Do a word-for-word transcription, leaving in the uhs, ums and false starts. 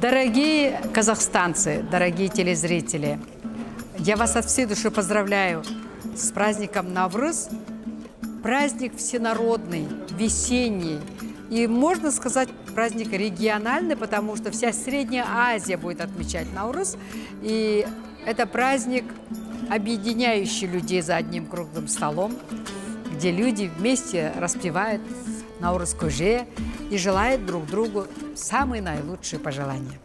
Дорогие казахстанцы, дорогие телезрители, я вас от всей души поздравляю с праздником Наурыз. Праздник всенародный, весенний и, можно сказать, праздник региональный, потому что вся Средняя Азия будет отмечать Наурыз. И это праздник, объединяющий людей за одним круглым столом, где люди вместе распевают наурыз көже и желают друг другу самые наилучшие пожелания.